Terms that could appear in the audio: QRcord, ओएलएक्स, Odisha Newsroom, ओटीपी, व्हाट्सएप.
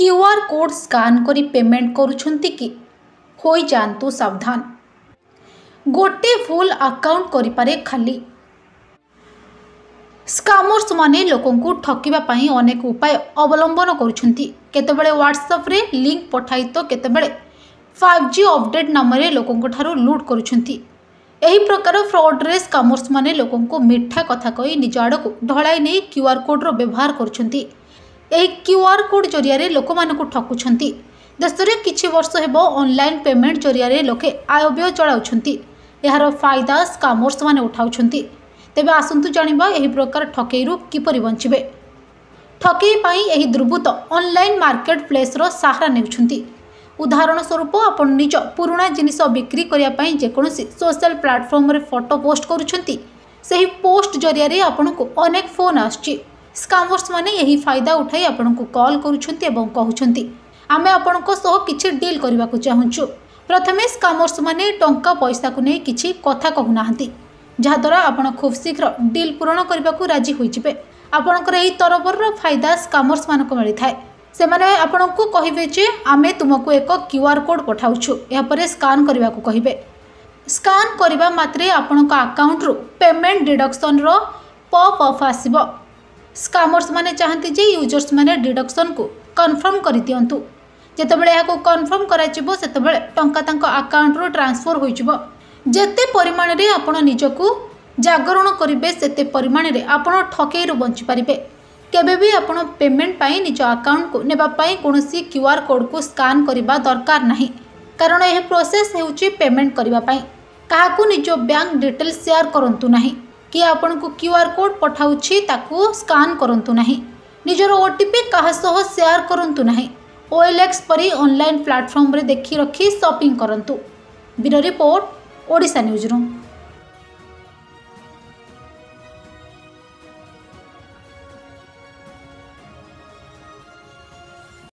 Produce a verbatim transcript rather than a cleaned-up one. QR code scan करी payment करुछंती कि होई जानतु सावधान। गोटे फुल अकाउंट करी पारे खाली। स्कामर्स माने लोकंकु ठकिबा पई अनेक उपाय अवलंबन करुछंती। केतेबेले व्हाट्सएप रे लिंक पठाई तो केतेबेले फाइव जी अपडेट नाम रे लोकंकु थारु लूट करुछंती। एही प्रकार फ्रॉड रे स्कामर्स माने लोकंकु मिठा कथा कहि निज आडको ढळाई नै क्यूआर कोड रो व्यवहार करुछंती। एही क्यूआर कोड जरिया रे लोकमानकु ठकुछंती। देशरे किछि वर्ष हेबो ऑनलाइन पेमेंट जरिया रे लोके आयव्यय चलाउछंती। एहार फायदा स्कामर्स माने उठाउछंती। तेबे आसंतु जानिबा एही प्रकार ठकेईरु किपरि बंचिबे। ठकेई पई एही दुर्बृत्त ऑनलाइन मार्केट प्लेस रो सहारा नेउछंती। उदाहरण स्वरूप आपण निज पुराणा जिनिस बिक्री करिया पई जेकोनोसी सोशल प्लेटफॉर्म रे फोटो पोस्ट करूछंती। सेही पोस्ट जरिया रे आपनकु अनेक फोन आछी। स्कामर्स माने एही फायदा उठाई आपनकु कॉल करूछंती एवं कहउछंती आमे आपनको सह किछि डील करबा को चाहूछु। प्रथमे स्कामर्स माने टंका पैसा को नै किछि कथा कहू नाहंती, जहा द्वारा आपण खूब शीघ्र डील पूरण करबा को राजी होई जिवे। आपनकर एही तरबरर फायदा स्कामर्स मानको मिलि थाए। से माने आपनको कहिबे जे आमे तुमको एक क्यूआर कोड पठाउछु, या परे स्कैन करबा को कहिबे। स्कैन करबा मात्रे आपनको अकाउंट रो पेमेंट डिडक्शन रो पॉप अप आसीबो। स्कामर्स माने चाहंती जे यूजर्स माने डिडक्शन को कन्फर्म करि दियंतु। जेतेबेले याको कन्फर्म कराइबो सेतेबेले टंका तांको अकाउंट रो ट्रांसफर होइबो। जेते परिमाण रे आपण निजको जागरण करिबे सेते परिमाण रे आपण ठकेई रो बंचि परिबे। केबे भी आपण पेमेंट पई निज अकाउंट को नेबा पई कोनोसी क्यूआर कोड को स्कैन करबा दरकार नाही, कारण एह प्रोसेस हेउची पेमेंट करबा पई। काहाकू निज बैंक डिटेल शेयर करंतु नाही कि आपण को क्यूआर कोड पठाउची ताकू स्कैन करंतु नाही। निजरो ओटीपी काहा सह शेयर करंतु नाही। ओएलएक्स परी ऑनलाइन प्लेटफॉर्म रे देखि रखी शॉपिंग करंतु। Bureau report, Odisha newsroom.